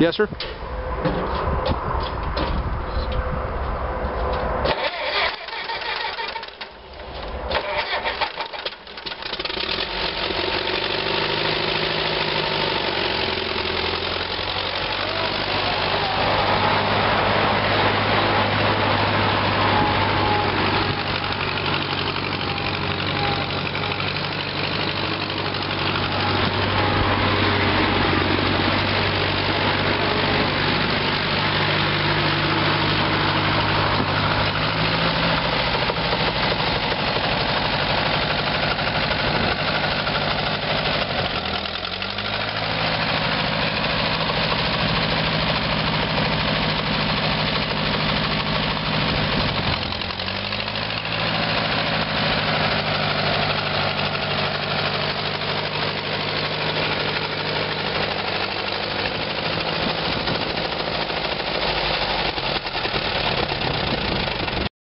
Yes, sir.